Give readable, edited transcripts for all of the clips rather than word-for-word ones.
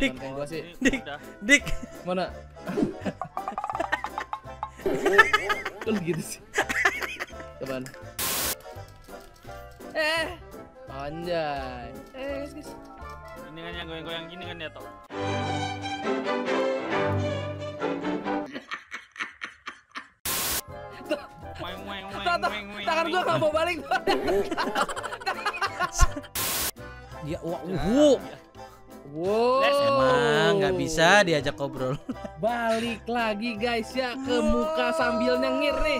Dik, Dik, mana? Kok gitu sih? Kapan? Anjay. Guys. Ini kan yang goyang-goyang gini kan ya, toh. Tangan gua enggak mau balik. Dia wow. Emang nggak bisa diajak ngobrol. Balik lagi guys ya ke muka sambil nyengir nih.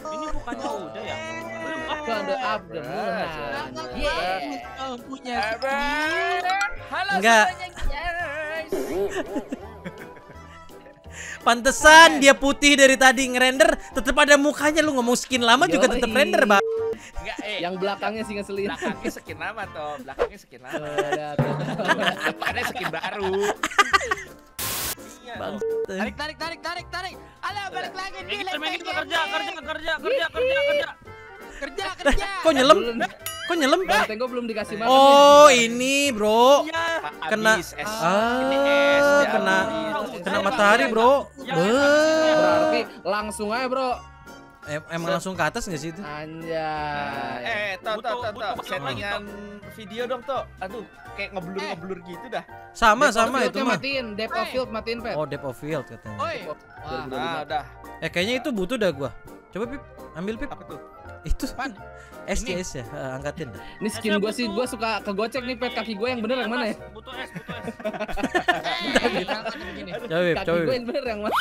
Ini bukannya udah ya? Belum up the Mulhan. Yeah. Punya. Halo semuanya guys. Pantesan dia putih dari tadi ngerender, tetep ada mukanya. Lu ngomong skin lama juga tetep render, Bang. Enggak, yang belakangnya sih ngeselin. Belakangnya skin lama toh, belakangnya skin lama. Depannya skin baru. Bang. Tarik. Ala balik lagi nih. Kerja. Kok nyelem? Banteng gua belum dikasih makan. Oh, ini, Bro. Kena matahari, Bro. Berarti langsung aja, Bro. Emang langsung ke atas nggak sih itu? Anjay. Toh. Settingan video dong, toh. Aduh, kayak ngeblur gitu dah. Sama itu mah. Depth of field matiin, Pet. Oh, depth of field katanya. Udah. Kayaknya itu butuh dah gua. Coba Pip, ambil Pip. Apa tuh? Itu SCS ya, angkatin. Ini skin gue sih, gue suka kegocek nih Pet. Kaki gue yang bener yang mana ya? Butuh S, Kaki gue yang bener yang mana?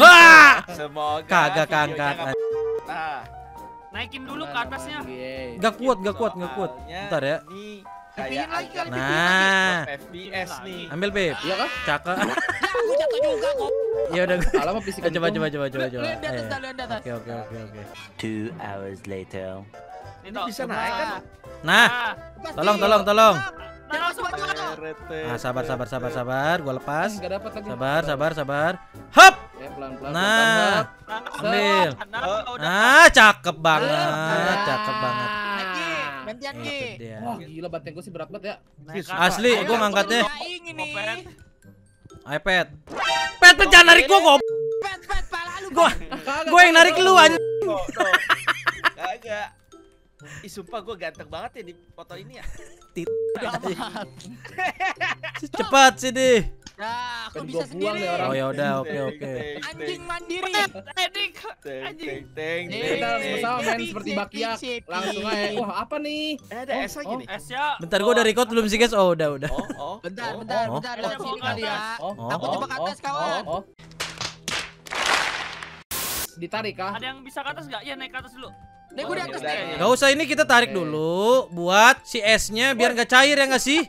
Semoga kagak keangkat. Naikin dulu ke atasnya. Gak kuat. Bentar ya. Nah, FPS nih. Ambil Pip. Iya kan? Cakep. Aku jatuh juga kok. Ya udah. Alamak fisik. Coba. Oke. 2 hours later. Ini bisa naik kan? Nah. Tolong. Nah, sabar. Gua lepas. Sabar. Hop. Nah. Ambil. Nah, cakep banget. Wah, gila banteng gue sih berat banget ya. Asli, gue ngangkatnya. iPad. Pet jangan narik gue kok. Pet pala lu. Gue yang narik lu anjing. Kagak. Ih, sumpah gue ganteng banget ya di foto ini ya. Cepat sih deh. Nah, aku bisa sendiri. Oh ya udah, oke. Anjing mandiri. Edik. Anjing. Kita bersama main seperti bakiak. Langsung aja. Wah, apa nih? Ada S lagi nih. Bentar gua udah record belum sih, guys. Oh, udah. Bentar. Lewat sini kali ya. Aku coba ke atas, kawan. Ditarik kah? Ada yang bisa ke atas enggak? Ya naik ke atas dulu. Nih gua di atas nih. Enggak usah, ini kita tarik dulu buat si S-nya biar enggak cair ya enggak sih?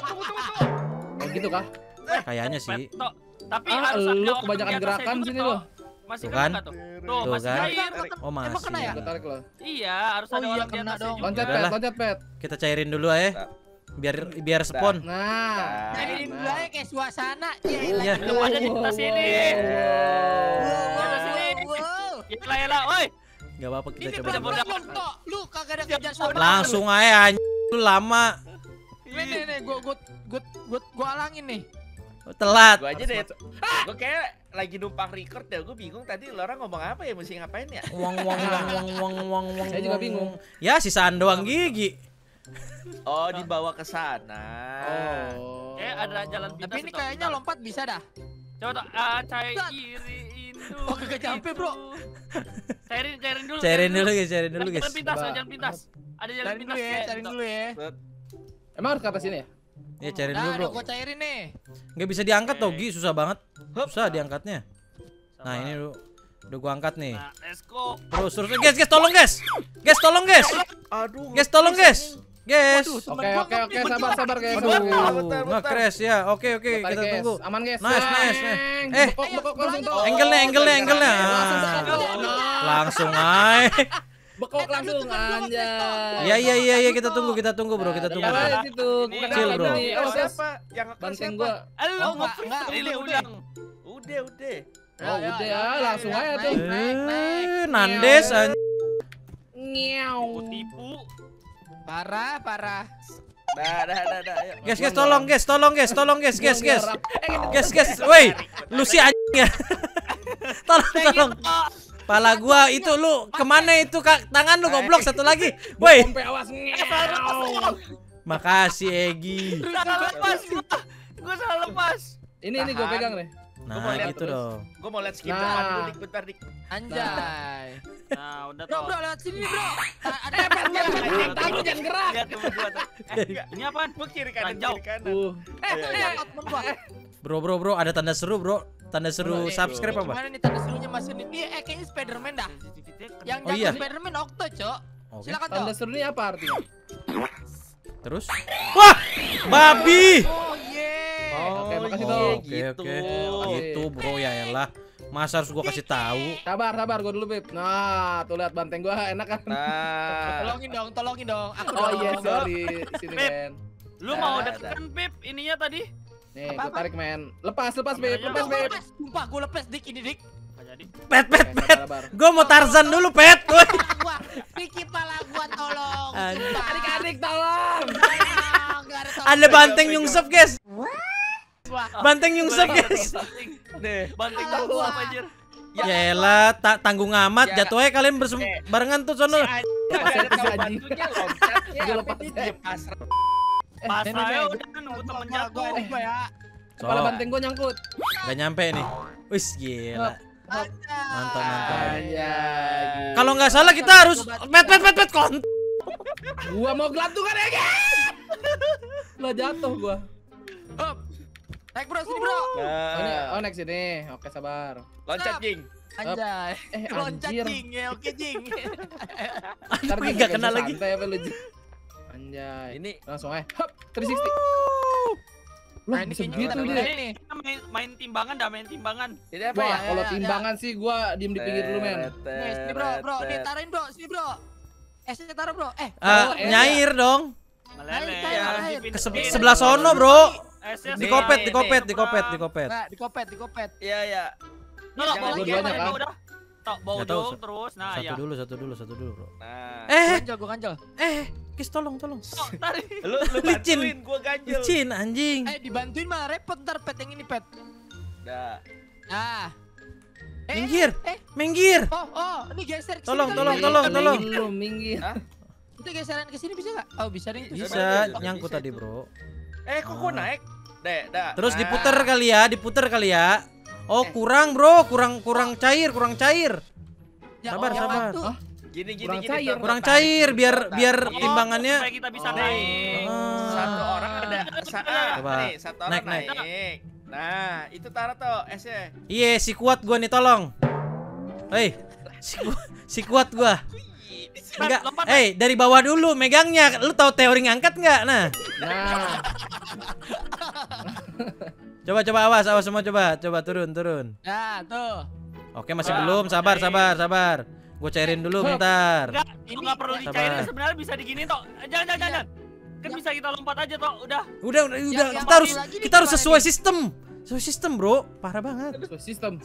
Tunggu. Gitu kah? Kayaknya sih. Tapi lu kebanyakan gerakan sini loh. Masih kena tuh. Tuh, masih cair. Oh, masih. Iya, harus ada orang di atas. Loncat pet. Kita cairin dulu aja. Biar spawn. Nah. Cairin dulu aja kayak suasana. Iya, lu ada di atas sini. Yalah, woi. Enggak apa-apa kita coba. Lu kagak ada kerja sama. Langsung aja anjing. Lu lama. Nih, gua alangin nih. Telat. Gua aja deh. Gua kayak lagi numpang record ya. Gua bingung tadi orang ngomong apa ya, mesti ngapain ya? Wong. Saya juga bingung. Ya sisaan doang gigi. Oh, dibawa ke sana. Oh. Ada jalan pintas. Tapi ini kayaknya lompat bisa dah. Coba cai kiri itu. Oh, kagak nyampe, Bro. Cairin dulu guys. Jalan pintas. Ada jalan pintas. Cairin dulu ya. Emang harus ke atas sini ya? Ya cairin dulu, Bro. Gua cairin nih. Enggak bisa diangkat toh, Gi, susah banget. Susah diangkatnya. Nah, ini dulu. Udah gua angkat nih. Nah, let's go. Terus guys, tolong guys. Aduh. Guys, tolong guys. Guys. Oke, sabar guys. Nge-crash ya. Oke, kita tunggu. Aman guys. Nice. Angle-nya. Langsung aja. Bekok langsung anjay. Iya kita tunggu Bro, kita tunggu. Kecil Bro. Siapa yang banteng gua? Lu ngefreeze ulang. Udah. Udah ya, langsung aja tuh. Nandes anjing. Ngiau. Tipu. Parah. Dah. Guys, tolong guys. Guys, woi, lu si anjing ya. Tolong. Pala gua itu lu kemana itu kak? Tangan lu goblok satu lagi. Woi. Makasih Egi. Gua salah lepas. Ini gua pegang nih. Nah, gitu dong. Gua mau lihat skip depan dulu dik bentar dik. Anjay. Nah, udah tau. Bro, lewat sini, Bro. Ada yang jangan gerak. Ini apaan? Gua kiri kanan, jauh kanan. Bro, ada tanda seru, Bro. Tanda seru subscribe apa? Gimana nih tanda serunya Mas ini? Dia kayaknya Spiderman dah. Yang jago Spiderman Okto, Cok. Silakan, Cok. Tanda serunya apa artinya? Terus? Wah! Babi. Oh, oke. Gitu bro, yaelah. Masa harus gua kasih tahu? Sabar gua dulu, Beb. Nah, tuh lihat banteng gua enak kan. Nah. Tolongin dong. Aku oh iya, sorry. Sini, men. Lu mau deketin Beb ininya tadi? Nih, gua tarik, men. Lepas, Beb. Lepas, Beb. Sumpah gua lepas dik ini, dik. Pet. Gua mau Tarzan dulu, Pet. Woi. Pikir pala gua tolong. Adik-adik tolong. Ada banteng nyungsep, guys. Banteng nyungsep guys. Banteng tahu apa anjir. Yaelah, tanggung amat jatuhnya kalian barengan tuh sono. Pas saya udah nunggu temen jatuh ya. Kepala banteng gua nyangkut. Enggak nyampe nih. Wis gila. Mantap. Kalau enggak salah kita harus pet kont. Gua mau gelantungan ya, guys. Lah jatuh gua. Hop. Naik bro, sini bro. Oh, naik sini. Oke, sabar. Loncat, Jing. Anjay. Loncat, Jing. Ya, oke, Jing. Entar enggak kena lagi. Anjay. Ini langsung hop, 360. Nah, ini segitu dia. Main timbangan. Jadi apa ya? Kalau timbangan sih gua diem di pinggir dulu, men. Nih, sini bro. Nih, taruhin bro, sini bro. Saya taruh bro. Nyair dong. Meleleh. Sebelah sono, bro. Dikopet. Iya. Nolok, udah. Tok bau dong terus. Nah, ya. Satu dulu, Bro. Nah. Ganjel. Kis tolong. Lu bantuin gua ganjel. Licin anjing. Dibantuin malah repot ntar pet yang ini, pet. Dah. Nah. Minggir. Oh, ini geser. Tolong. Lu minggir. Itu geseran ke sini bisa enggak? Oh, bisa nih. Bisa, nyangkut tadi, Bro. Kok gua naik? Terus diputer kali ya. Oh, kurang bro, kurang cair. Sabar. Gini kurang cair biar timbangannya supaya kita bisa naik. Satu orang ada satu orang naik. Nah, itu taruh tuh S-nya. Iya, si kuat gua nih tolong. Hei, si kuat gua. Enggak. Dari bawah dulu megangnya. Lu tahu teori ngangkat enggak? Nah. Coba awas semua coba turun. Nah, tuh. Oke, masih belum. Sabar. Gua cairin dulu bentar. Ini enggak perlu dicairin sebenarnya bisa diginiin toh. Jangan. Kan bisa kita lompat aja toh, udah. Udah. Kita harus sesuai sistem. Sesuai sistem bro, parah banget.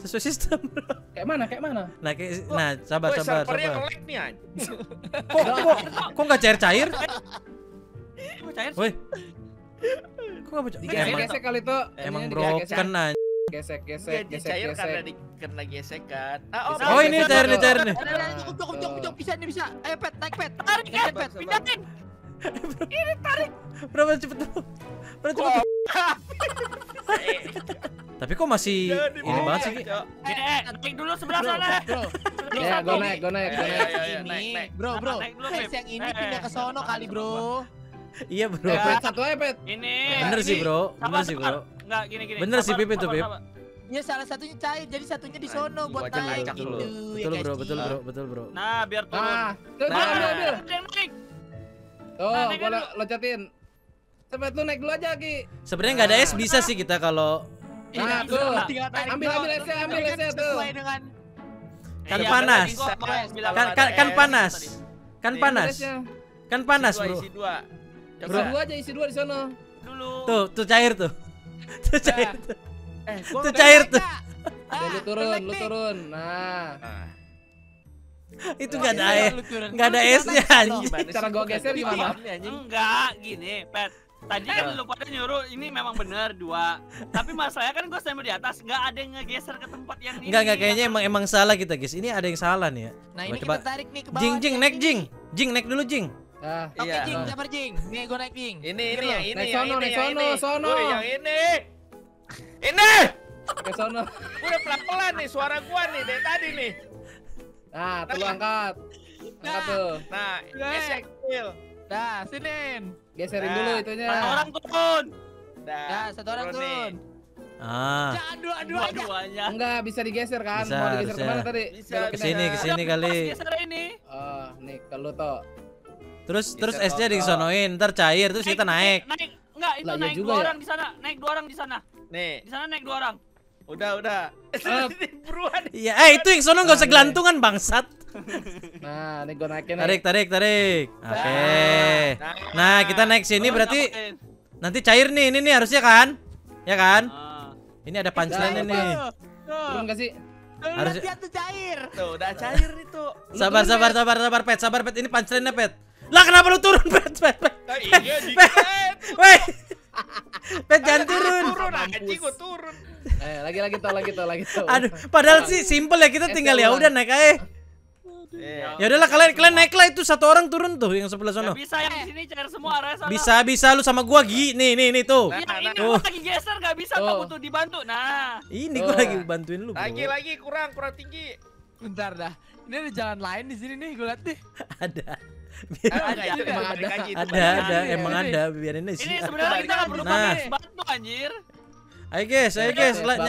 Sesuai sistem. Kayak mana? Nah, sabar. Kok nggak cair? Cair? Woi. Kok nggak cair? Gesek kali tuh. Emang bro, kena. Gesek. Karena gesekan. Oh ini cair nih. Cukup. Bisa. Ayo pet, naik pet. Tarik pet, pindahin. Ini tarik. Bro cepet. Tapi kok masih ini banget sih? Naik dulu sebelah sana. Ya, naik. Bro. Yang ini pindah ke sono kali, Bro. Iya, Bro. Satu aja, Pet. Ini. Bener sih, Bro. Enggak gini. Bener sih, Pip itu, Pip. Ya salah satunya cair, jadi satunya di sono buat naik gitu. Betul, Bro. Nah, biar turun. Ambil. Boleh loncatin. Cepet lu naik dulu aja, Ki. Sebenarnya enggak ada es bisa sih kita kalau tuh. Ambil es tuh. Kan panas. Bro. Isi dua di sana. Tuh cair tuh. Tuh cair tuh. Lu turun. Nah. Itu nggak ada air, nggak ada esnya. Cara gue geser gimana? Enggak, gini, Pet. Tadi kan lu pada nyuruh ini memang bener dua. Tapi masalahnya kan gue sampai di atas, nggak ada yang ngegeser ke tempat yang ini. Nggak kayaknya emang salah kita, guys. Ini ada yang salah nih ya. Nah ini kita tarik nih ke bawah. Jing, naik Jing. Jing, naik dulu Jing. Oke Jing, sabar Jing. Nih gue naik Jing. Ini yang ini. Naik sono. Yang ini. Ini. Ke sono. Udah pelan-pelan nih suara gua nih dari tadi nih. Nah, tuh angkat. Angkat tuh. Nah, geser kecil. Dah, sinin. Geserin dulu itunya. Satu orang turun. Dah, satu orang turun. Ah. Jangan dua-duanya. Enggak bisa digeser kan? Bisa, mau digeser ke mana tadi? Ke sini kali. Geser ini. Oh, nih ke lu toh. Terus S-nya disonoin, ntar cair terus kita naik. Enggak, itu naik dua orang di sana. Naik dua orang di sana. Nih. Di sana naik dua orang. Udah. Iya, itu yang sono enggak usah gelantungan, bangsat. Nah, ini gua naikin. Tarik. Oke. Nah, kita naik sini berarti nanti cair nih. Ini harusnya kan? Ya kan? Ini ada punchline nih. Turun enggak sih? Harusnya tuh cair. Tuh, udah cair itu. Sabar, Pet. Sabar, Pet. Ini punchline-nya, Pet. Lah, kenapa lu turun, Pet? Weh. Pet jangan turun. Anjing gua turun. Lagi tuh. Aduh, padahal sih simple ya, kita tinggal ya udah naik aja. Ya udahlah kalian naiklah itu satu orang turun tuh yang sebelah sono. Bisa yang di sini cair semua arah sana. Bisa lu sama gua Gi. Nih tuh. Ini gua lagi geser enggak bisa, gua butuh dibantu. Nah, ini gua lagi bantuin lu. Lagi kurang tinggi. Bentar dah. Ini ada jalan lain di sini nih, gua lihat nih. Ada, emang ada. Biarin aja. Ini sebenarnya kita enggak perlu pakai batu anjir. Ayo guys,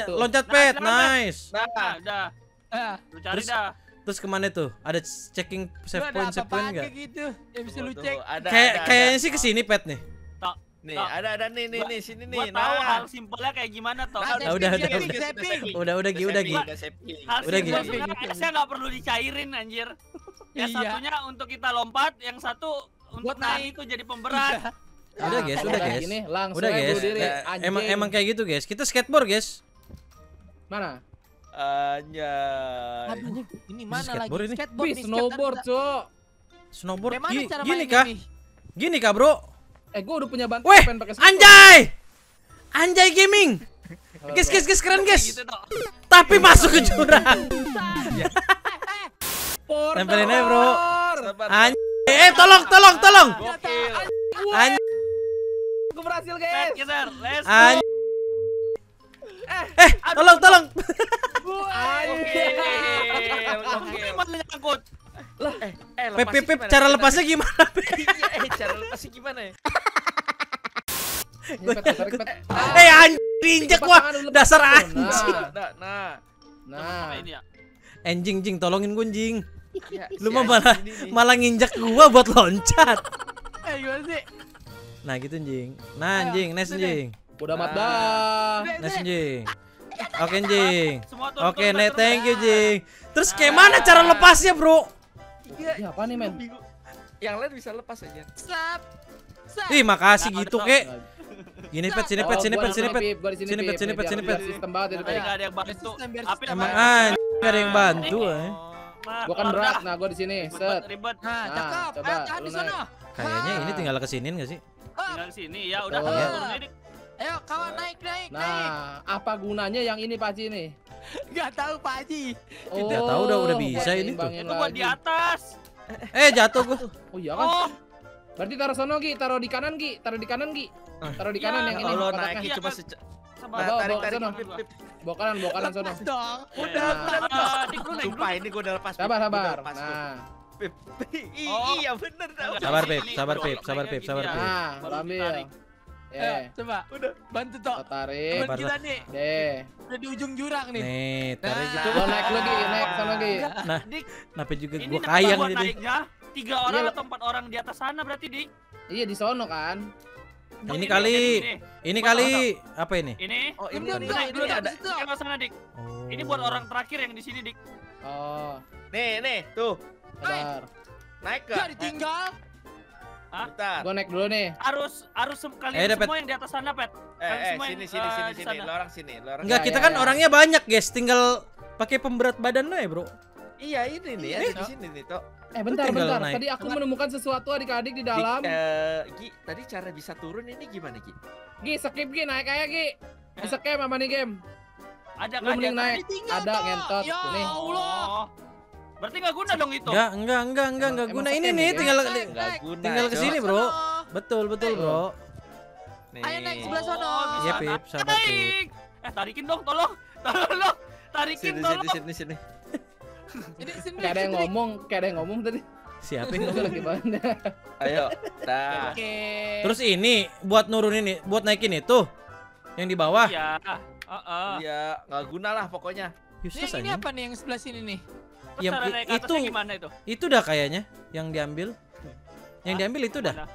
loncat Pet, nice. Dah. Terus kemana tuh? Ada checking save point enggak? Gitu. Ya bisa lu cek. Kayaknya sih ke sini Pet nih. Nih, ada nih sini nih. Tahu hal simpelnya kayak gimana toh? Udah Gi. Saya enggak perlu dicairin anjir. Yang satunya untuk kita lompat, yang satu untuk naik itu jadi pemberat. Udah guys. Ini langsung diri. Emang kayak gitu guys. Kita skateboard guys. Mana? Anjay. Ini mana skateboard lagi? Skateboard, snowboard, Cok. Snowboard. Gini kah, Bro? Gua udah punya bantuan pakai skateboard. Anjay gaming. Guys, keren guys. Tapi masuk ke jurang. Tempelin aja, Bro. Anjay. Tolong. Anjay. Gua berhasil, guys. Anjay. Tolong. Oke. Lah, Pep, cara lepasnya gimana? Cara lepasnya gimana ya? Injek gua. Dasar anjing. Nah. Jing, tolongin gua, Jing. Lu malah nginjak gua buat loncat. Gimana sih? Nah, gitu, Jing. Nah, Jing, nice, Jing. Udah amat dah. Nice, Jing. Oke, Jing. Oke, thank you, Jing. Terus kayak mana cara lepasnya, Bro? Iya, apa nih, men? Yang lain bisa lepas aja. Ih, makasih gitu, kek. Gini, Pet. Emang ada yang bantu, gua kan berat, nah gua di sini. Set. Ribet. Nah, cakep. Tahan di sono. Kayaknya ini tinggal ke siniin enggak sih? Tinggal ke sini ya, udah. Ayo kawan naik. Nah, apa gunanya yang ini Pak Haji nih? Enggak tahu Pak Haji. Enggak tahu udah bisa ini tuh. Itu buat di atas. Jatuh gua. Oh iya kan. Berarti taruh sono Gi, taruh di kanan Gi. Taruh di kanan yang ini. Kalau naik coba tarik. Bawa kanan sono. Udah. Sumpah ini gua udah lepas. Sabar. Nah. Iya bener tahu. Sabar Pip. Nah, ambil. Coba. Udah bantu toh. Tarik. Kita nih. Udah di ujung jurang nih. Nih, tarik gitu. Naik lagi. Nah. Kenapa juga gua kayang jadi. Tiga orang atau empat orang di atas sana berarti, Dik. Iya, di sono kan. Ini kali apa ini? Ini ada. Ke sana, Dik. Ini buat orang terakhir yang di sini, Dik. Oh. Nih, tuh. Bentar. Naik ke. Jadi tinggal. Bentar. Gua naik dulu nih. Harus kalian semua yang di atas sana, Pet. Sini. Lo orang sini. Enggak, kita kan orangnya banyak, guys. Tinggal pakai pemberat badan lo ya, Bro. Iya ini nih ya, di sini nih Tok. Bentar. Naik. Tadi aku menemukan sesuatu adik-adik di dalam. Gi, tadi cara bisa turun ini gimana Gi? Gi, skip Gi, naik aja Gi. Bisa skip sama nih game. Lu mending naik. Ada ngentot nih. Ya Allah. Berarti nggak guna dong itu? Enggak guna ini nih, tinggal ke sini bro. Betul bro. Ayo naik sebelah sono. Iya Pip, sabar Pip. Tarikin dong, tolong. Tarikin dong. Sini. Kayak ada yang ngomong tadi. Siapa yang ngomong? Lagi banget. Ayo. Nah. Oke. Terus ini buat nurunin nih, buat naikin itu. Yang di bawah. Iya. Iya, enggak gunalah pokoknya. Useless aja. Ini apa nih yang sebelah sini nih? Ya, itu gimana itu? Itu dah kayaknya yang diambil. Yang diambil itu dah.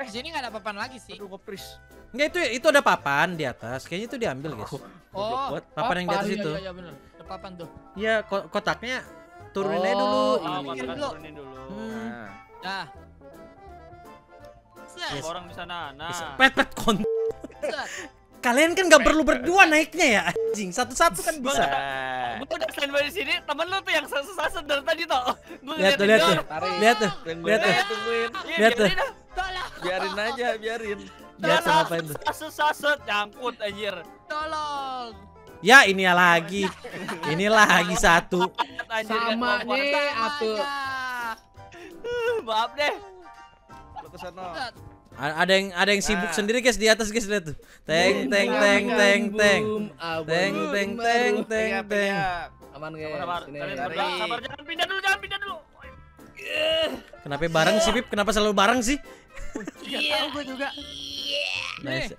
Jadi enggak ada papan lagi sih. Aduh, kepris. Enggak itu ada papan di atas. Kayaknya itu diambil, guys. Oh, papan yang di atas itu. Iya benar. Ada papan tuh. Iya, kotaknya turunin aja dulu. Turunin dulu. Nah. Orang di sana. Nah. Pet kon. Kalian kan gak perlu berdua naiknya ya, anjing. Satu-satu kan bisa. Gue udah standby di sini, temen lu tuh yang susah seder tadi toh. Lihat tuh. Biarin aja. Lihat sama apa itu. Susah nyangkut anjir. Tolong. Ya ini lagi satu. Sama nih atuh. Maaf deh. Lu kesana. Ada yang sibuk sendiri guys di atas guys, lihat tuh. Teng. Aman guys. Sabar, jangan pindah dulu. Kenapa bareng sih Pip? Kenapa selalu bareng sih? Iya, gua juga. Nice.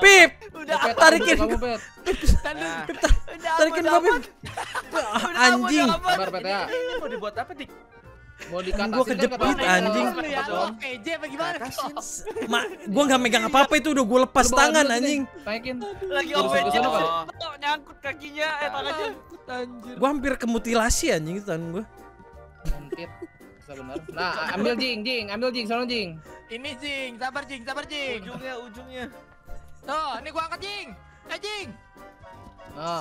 Pip. Udah tarikin. Tarikin gua Pip. Anjing. Sabar Pet ya. Mau dibuat apa Dik? Mau dikatasin gua kejepit anjing. PJ apa gimana? Gua enggak megang apa-apa itu udah gua lepas tangan anjing. Lagi OPJ nyangkut kakinya tangannya. Anjir. Gua hampir kemutilasi anjing tangan gua. Antit. Benar. Nah, ambil jing, sono jing. Ini jing, sabar jing. Ujungnya. Tuh, ini gua angkat jing. Jing.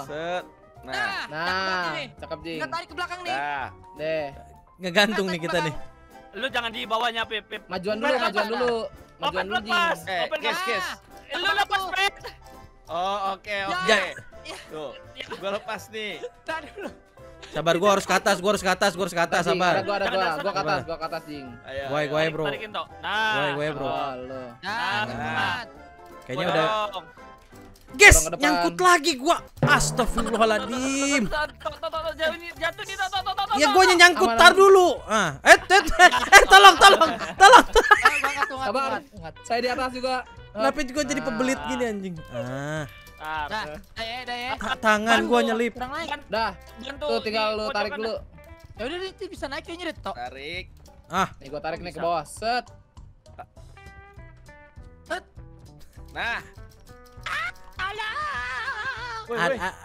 Set. Nah. Cakep jing. Kita tarik ke belakang nih. Deh. Ngegantung nih kita nih. Lu jangan di bawahnya Pip. Majuan dulu lepas. Guys. Lu lepas Pip. Oh, oke. Tuh, gua lepas nih. Sabar, gua harus ke atas, sabar. Gua ke atas, Jing. Gua bro. Gua bro. Nah. Kayaknya udah. Guys, nyangkut lagi gua. Astagfirullahaladzim. Ya gua nyangkut, tar dulu. Tolong. Sabar. Saya di atas juga. Kenapa juga jadi pebelit gini anjing? Dah ya. Tangan gua nyelip. Dah. Tuh tinggal lu tarik dulu. Ya udah nih bisa naik kayaknya deh, Tok. Tarik. Nih gua tarik nih ke bawah. Set. Nah.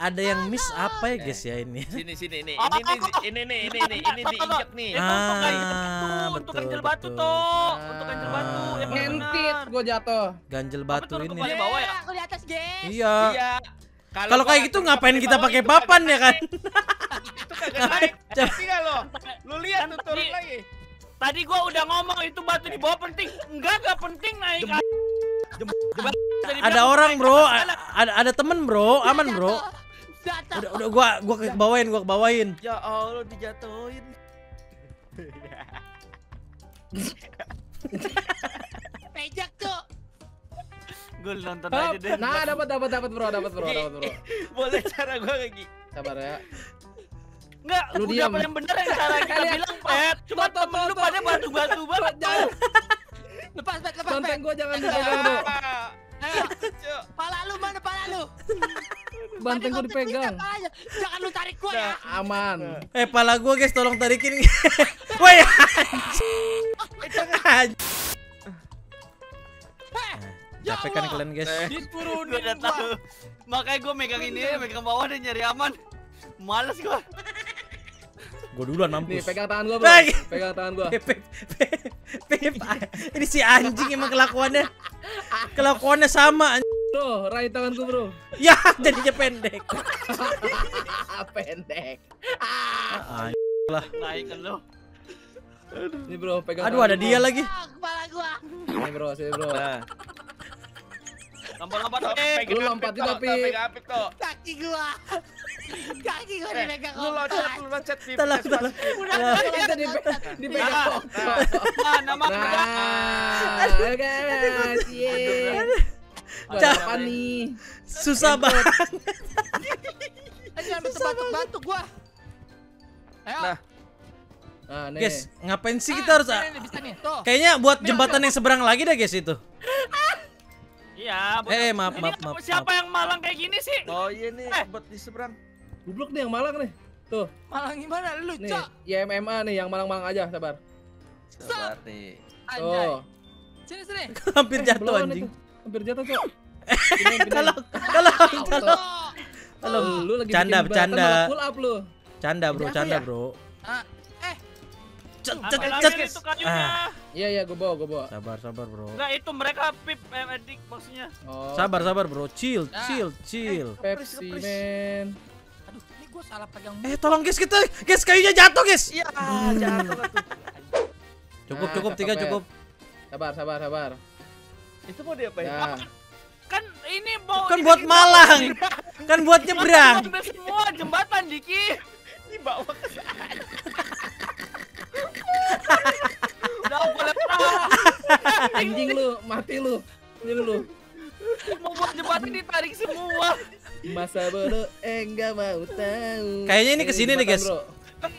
Ada yang miss apa ya guys ya ini? Sini ini diinjak nih. Untuk ganjel batu tuh. Untuk ganjel batu. Ngentit gua jatuh. Ganjel batu ini. Aku di atas guys. Iya. Kalau kayak gitu ngapain kita pakai papan ya kan? Itu kagak naik. Coba lo. Lu lihat tuh turun lagi. Tadi gua udah ngomong itu batu di bawah penting. Enggak penting naik. Ada orang bro, ada temen bro, aman bro. Udah gua bawain. Ya Allah dijatuhin. Pejak tuh. Gua nonton aja deh. Nah dapat bro. Boleh cara gua lagi. Sabar ya. Enggak, lu diam. Yang bener yang cara kita bilang Pet. Cuma temen lu pada batu-batu banget. Lepas. Konten gua jangan dipegang bro. Ayo, pala lu mana? Banteng gua dipegang. Jangan lu tarik gua ya. Aman. Pala gua guys, tolong tarikin. Woi. Capek kan kalian guys. Dipurunin gua. Makanya gua megang ini, megang bawah dan nyari aman. Males gua. Gua duluan mampus. Nih, pegang tangan gua bro. Pip. Ini si anjing emang kelakuannya sama anjing. Bro, raih tanganku, bro. Ya, jadinya pendek. Pendek. Lah. Naikkan lo. Ini bro, pegang. Aduh, ada dia lagi. Kepala gua. Ini bro, sini bro. Lompat-lompat. Lu lompat juga, Pi. Kaki gua. Kaki gua dipegang. Lu loncat, Pi. Salah, salah. Udah dipegang. Nama gua. Aduh, guys. Apa nih? Susah banget. Ayo, bantu gua. Ayo. Nah, guys, ngapain sih kita harus nih. Kayaknya buat jembatan yang seberang lagi dah guys itu. Iya, maaf. Siapa yang malang kayak gini sih? Oh iya nih, buat di seberang. Gublok nih yang malang nih. Tuh. Malang gimana lu, Cok? Ya MMA nih yang malang-malang aja, sabar. Sabar nih. Oh. Sini. Hampir jatuh anjing. Hampir jatuh, Cok. Kalau lu lagi bercanda. Full up lu. Canda, Bro. Iya, gue bawa. Sabar, bro. Enggak, itu mereka pip edik maksudnya. Oh, sabar, bro. Chill. Pepsi, man. Aduh, ini gue salah pegang. Tolong guys, guys kayunya jatuh, guys. Iya, jatuh. Cukup, tiga. Sabar. Itu mau diapain? Nah. Kan ini mau kan buat malang. Kan buat nyebrang. Semua jembatan Diki dibawa ke sana. Anjing lu, mati lu. Ini lu. Mau buat jembatan ditarik semua. Masa bodoh enggak mau tahu. Kayaknya ini kesini nih, guys.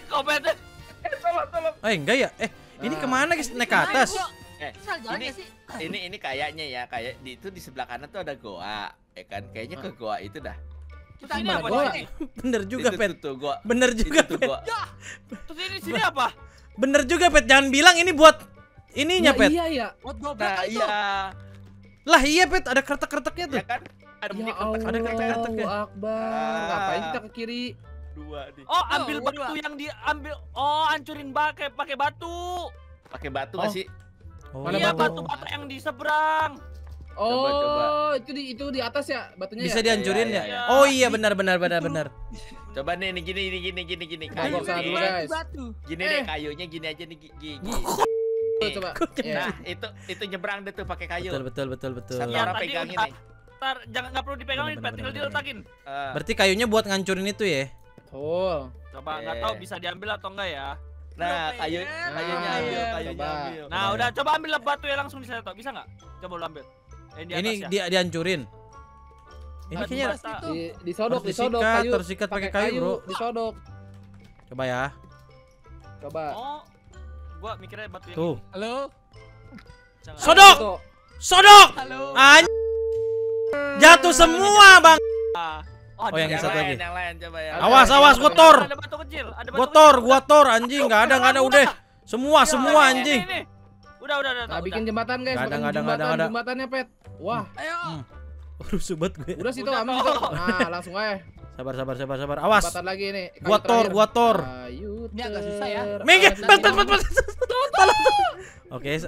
Kopetan. Tolong. Enggak ya? Ini kemana guys? Naik ke atas. Ini kayaknya ya, kayak di itu di sebelah kanan tuh ada goa. Kan kayaknya ke goa itu dah. Kita ini apa sih? Bener juga, Pet. Terus ini sini apa? Bener juga, Pet. Jangan bilang ini buat ininya, Pet. Iya. Buat gua itu. Iya. Lah iya, Pet. Ada kertek-kerteknya tuh. Ya kan? Ada kertek-kerteknya. Ngapain kita ke kiri? Dua nih. Oh, ambil batu yang diambil. Oh, hancurin pakai batu. Pakai batu enggak sih? Oh, iya, batu-batu yang di seberang. Oh, coba. Itu di atas ya batunya. Bisa dihancurin ya? Iya. Oh iya, benar. Coba nih gini. Gini deh kayunya gini aja nih gigi. Coba. Nah, itu nyebrang deh tuh pakai kayu. Betul. Sama orang pegangin nih. Entar jangan enggak perlu dipegangin, tinggal diletakin. Berarti kayunya buat ngancurin itu ya? Betul. Coba enggak tahu bisa diambil atau enggak ya. Nah, kayunya ambil. Nah, udah coba ambil batu ya langsung disetok. Bisa enggak? Coba lu ambil. Ini dia dihancurin. Ini kayaknya disodok kayu. Tersikat pakai kayu, bro. Disodok. Coba ya. Coba. Oh. Gua mikirnya batu yang. Tuh. Halo. Sodok. Halo. Jatuh semua, Bang. Oh, yang satu lagi. Yang lain coba ya. Awas, kotor. Ada batu kecil. Gua tor anjing, enggak ada udah. Semua anjing. Udah. Nah, bikin jembatan, guys. Ada jembatannya, Pet. Wah. Ayo. Rusuh banget gue. Udah situ aman kok. Nah, langsung aja. Sabar. Awas. Jembatan lagi nih. Gua tor. Ini agak susah ya. Minggir.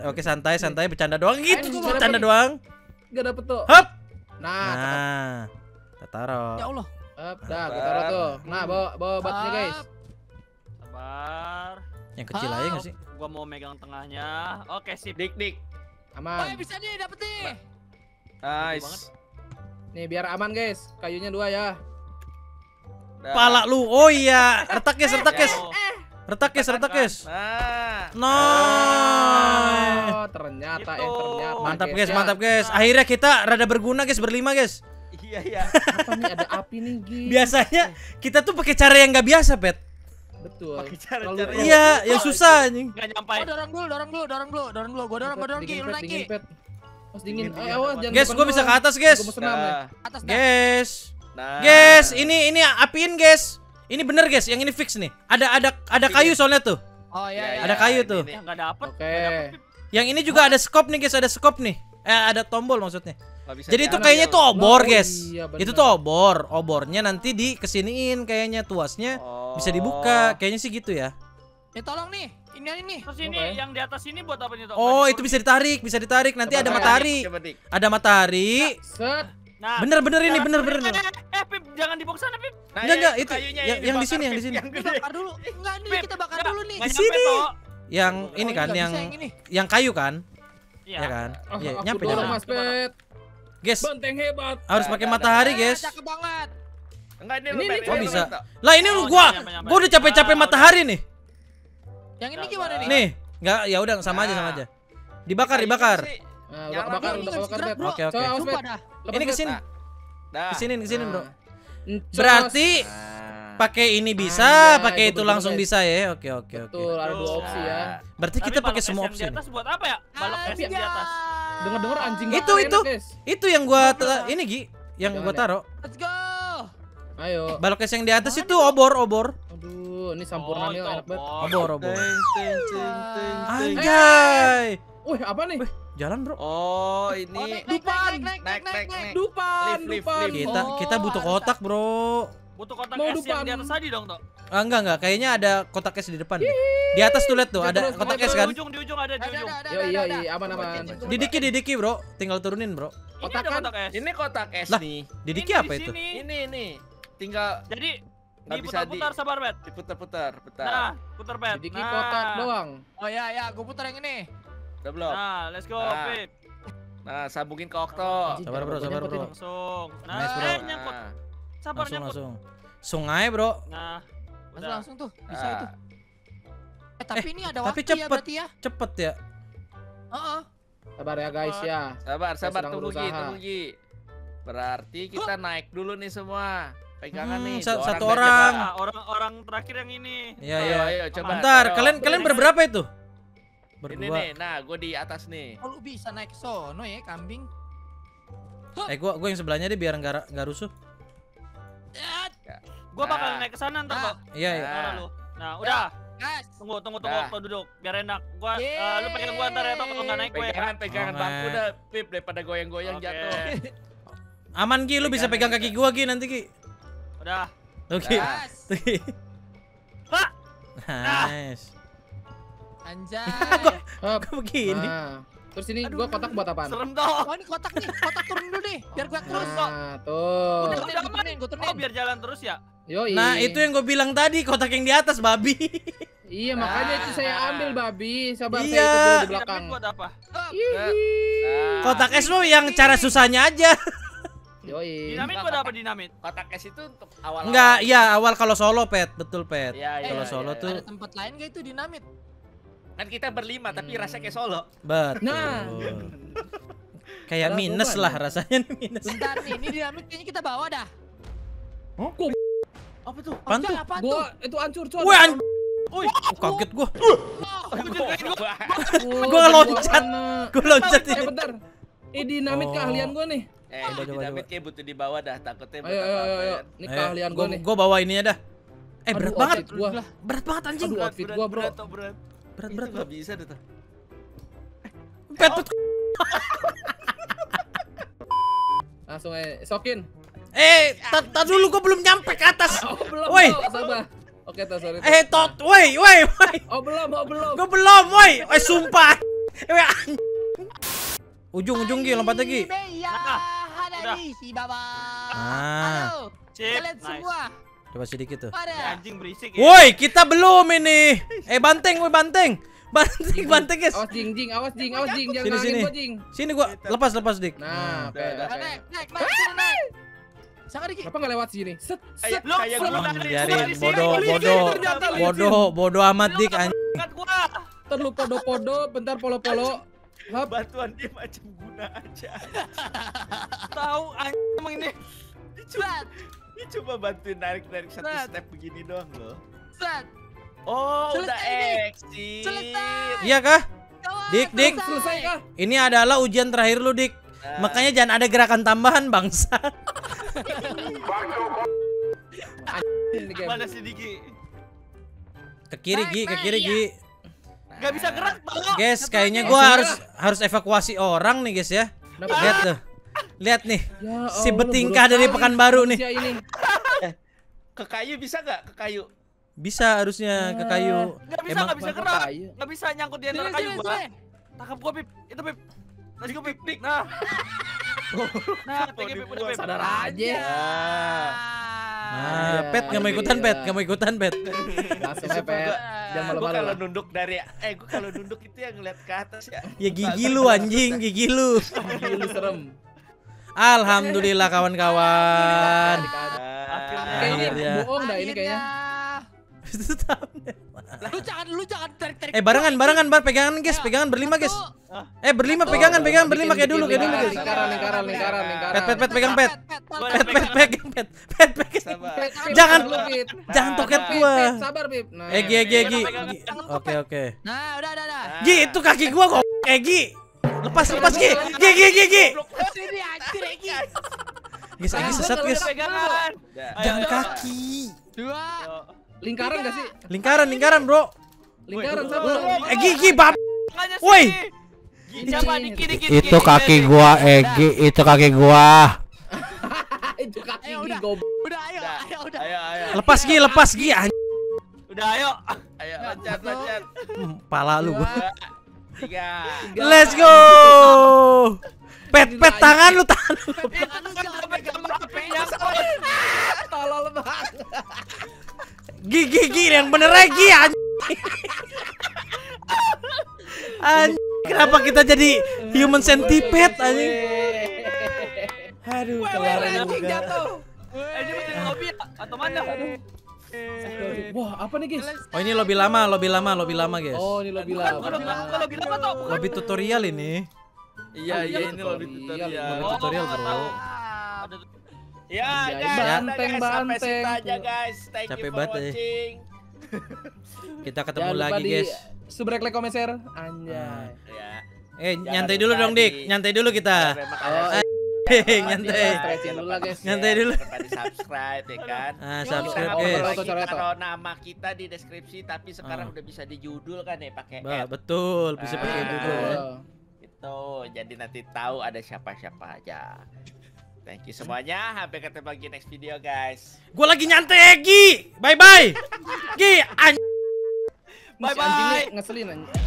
Oke, santai, bercanda doang gitu. Enggak dapet tuh. Hop. Nah. Kita taruh. Ya Allah. Hop, dah kita taruh tuh. Nah, bawa batunya, guys. Sabar. Yang kecil aja enggak sih? Gua mau megang tengahnya. Oke, sip. Dik. Aman. Bisa nih, dapet nih. Nice. Nih biar aman, guys. Kayunya dua ya. Pala lu. Oh iya, retak guys. No. Ternyata. Mantap, guys. Akhirnya kita rada berguna, guys, berlima, guys. Iya. Apa nih ada api nih, guys. Biasanya kita tuh pakai cara yang nggak biasa, Pet. Betul. Pakai cara. Iya, yang susah anjing. Enggak nyampe. Dorong dulu. Gua dorong Ki, lu naik Ki. Mas dingin. Awas jangan. Guys, gua bisa ke atas, guys. Atas, guys. Nah. Guys, ini apiin, guys. Ini bener, guys. Yang ini fix nih. Ada kayu soalnya tuh. Oh iya. Ada kayu tuh. Enggak dapet. Oke. Yang ini juga ada scope nih, guys. Ada scope nih. Ada tombol maksudnya. Jadi itu kayaknya tuh obor, guys. Itu tuh obor. Obornya nanti di kesiniin kayaknya tuasnya bisa dibuka. Kayaknya sih gitu ya. Ya tolong nih. Ini. Terus ini yang di atas ini buat apa nih? Oh, itu bisa ditarik. Nanti ada matahari. Ada matahari. Set. Nah, bener-bener ini, bener-bener. Pip, jangan dibawa sana, Pip. Enggak, itu yang di sini, yang di sini. Bakar dulu. Enggak, nih kita bakar dulu nih. Di sini. Yang ini kan, yang kayu kan? Iya kan? Iya, nyampe nyampe. Guys, benteng hebat. Harus pakai matahari, guys. Cakep banget. Enggak, ini kok bisa. Lah, ini lu gua udah capek-capek matahari nih. Yang ini gimana nih? Nih, enggak, ya udah sama aja, sama aja. Dibakar, dibakar. Udah kebakar. Oke. Ini ke sini. Ke sini, Bro. Berarti pakai ini bisa, pakai itu langsung bisa ya. Oke. Betul, ada dua opsi ya. Berarti kita pakai semua opsi. Di atas buat apa ya? Balok es di atas. Dengar-dengar anjing itu yang gua ini Gi, yang gua taruh. Let's go. Ayo. Balok es yang di atas itu obor. Aduh, ini sampurnanya enak banget. Obor. Anjay. Wih, apa nih? Jalan, Bro. Oh, ini dupan. Naik. Dupan. Kita butuh kotak, Bro. Butuh kotak es yang di atas tadi dong, Tok. Ah, enggak. Kayaknya ada kotak es di depan. Di atas tuh lihat tuh, ada kotak es kan? Di ujung ada. Iya, aman. Didiki, Bro. Tinggal turunin, Bro. Kotakan. Ini kotak es nih. Didiki apa itu? Ini. Tinggal jadi diputar-putar, sabar, Bet. Diputar. Nah, putar, Bet. Didiki kotak doang. Oh ya, gua putar yang ini. Udah belum? Nah, let's go, Pip. Nah, sambungin ke Okto. Sabar, bro. Langsung. Nah, nyangkut. Sabar, nyangkut. Sungai, Bro. Nah, udah. Langsung tuh, bisa itu. Tapi ini ada waktu ya berarti ya. Cepet ya. Sabar ya, guys ya. Sabar, tunggu. Berarti kita naik dulu nih semua. Pegangan nih. Satu orang. Orang terakhir yang ini. Iya. Coba. Bentar, kalian berberapa itu? Berdua. Ini nih, nah gue di atas nih. Kalau bisa naik sono ya kambing. Gue yang sebelahnya deh biar nggak rusuh. Gue bakal naik ke sana ntar, Pak. Iya. Nah, udah. Tunggu waktu duduk biar enak. Gua lu pegang gua ntar ya, Pak, kalau nggak naik gue. Pegangan bangku udah, Pip, daripada goyang-goyang jatuh. Aman, Gi, lu bisa pegang kaki gua, Gi, nanti, Gi. Udah. Oke. Nice. Anjay. Kok begini? Terus ini gua kotak buat apaan? Serem dong. Oh, ini kotak nih. Kotak turun dulu deh. Biar gua terus kok. Tuh. Udah kemarin gua turun. Biar jalan terus ya. Yoi. Nah, itu yang gua bilang tadi, kotak yang di atas, babi. Iya, makanya itu saya ambil, babi. Sabar, saya itu dulu di belakang. Buat apa? Kotak es lo yang cara susahnya aja. Yoi. Dinamit buat apa dinamit? Kotak es itu untuk awal. Enggak, iya awal kalau solo, Pet. Betul, Pet. Kalau solo tuh. Ada tempat lain enggak itu dinamit? Kan kita berlima tapi rasanya kayak solo. Betul. Nah. Kayak minus lah rasanya minus. Bentar nih, ini dinamit kayaknya kita bawa dah. Hah? Apa tuh? Pantu. Gua itu hancur coy. Woi, kaget gua. Gua loncat. Bentar. Ini dinamit keahlian gua nih. Dinamit kayak butuh dibawa dah, takutnya bakal apa. Ini keahlian gua nih. Gua bawa ininya dah. Berat banget anjing. Outfit gua, Bro. Berat nggak bisa deh tuh. Pet. Langsung sokin. Tar dulu, gua belum nyampe ke atas. Woi. Oke, sorry. Woi. Oh belum. Gua belum, woi. Sumpah. Ujung Gi, lompat lagi. Udah. Halo. Kalian semua. Coba sedikit tuh. Anjing berisik ya. Woi, kita belum ini. Banteng. Banteng, guys. Awas, Ding. Jangan nangis gua, Ding. Sini gua lepas, Dik. Nah, naik. Sangat dikit. Kenapa enggak lewat sini? Set. Kayak gua tadi. Bodoh amat, Dik, anjing. Terlalu podo-podo, bentar polo-polo. Bantuan dia macam guna aja. Tahu anjing emang ini. Dicuat. Ini coba bantuin narik satu step begini doang loh. Oh, udah exit. Iya kah? Dik. Selesai kah? Ini adalah ujian terakhir lu, Dik. Makanya jangan ada gerakan tambahan, bangsa. Mana sih Diki? Ke kiri Gi. Gak bisa gerak, Bang. Guys, kayaknya gua harus evakuasi orang nih, guys ya. Lihat tuh. Lihat nih, ya, si betingkah dari Pekanbaru nih. Ke kayu bisa nggak? Ke kayu? Bisa harusnya ke kayu. Nggak bisa gerak. Nggak bisa nyangkut di antara kayu. Tangkap gua, Pip. Itu Pip. Nah. Nah, TGP punya Pep. Sadar aja. Nah, Pet nggak mau ikutan, Pet nggak mau ikutan, Pet. Langsung ya, Pet. Jangan malu-malu. Kalau nunduk dari, gue kalau nunduk itu yang ngeliat ke atas ya. Ya gigi lu anjing, gigi lu. Gigi lu serem. Alhamdulillah kawan-kawan. Akhirnya. Bohong dah ini kayaknya. Lu jangan tarik-tarik. Barengan, bar pegangan guys, pegangan berlima guys. Berlima pegangan kayak dulu guys. Lingkaran. Pet pegang pet. Pet. Jangan toket gua. Sabar, Bib. Egi. Oke. Nah, udah. Gi, itu kaki gua kok. Egi. Lepas, Gi. Gi. Sini anjir, Egi. Guys, Egi sesat guys. Jangan kaki. Dua. Lingkaran enggak sih? Lingkaran, Bro. Lingkaran sama. Egi bab. Woi. Itu kaki gua, Egi. Itu kaki gua. Itu kaki gua goblok. Udah, ayo. Lepas Gi. Udah, ayo. Loncat. Pala lu gua. 3. Let's go. Pet tangan lu. Tolol banget. Gigi yang bener lagi anjing. Kenapa kita jadi human centipede anjing? Aduh, kelar juga. Atau mana? Wah, apa nih guys? Oh, ini lobby lama guys. Oh, ini lobby lama. Lobby tutorial ini. Iya, ini lobby tutorial bro. Ya, banteng. Aja, guys. Thank capek you for watching. Kita ketemu lagi, guys. Subrek like comment share. Anjay. Ya. Nyantai dulu dong, Dik. Nyantai dulu kita. Nyantai dulu. Subscribe ya kan. Subscribe guys. Taruh nama kita di deskripsi, tapi sekarang udah bisa di judul kan ya pakai app. Betul, bisa pakai judul. Gitu. Jadi nanti tahu ada siapa-siapa aja. Thank you semuanya, sampai ketemu lagi next video guys. Gua lagi nyantai Egi. Bye bye. Gi anjing. Bye bye. Ngeselin anjing.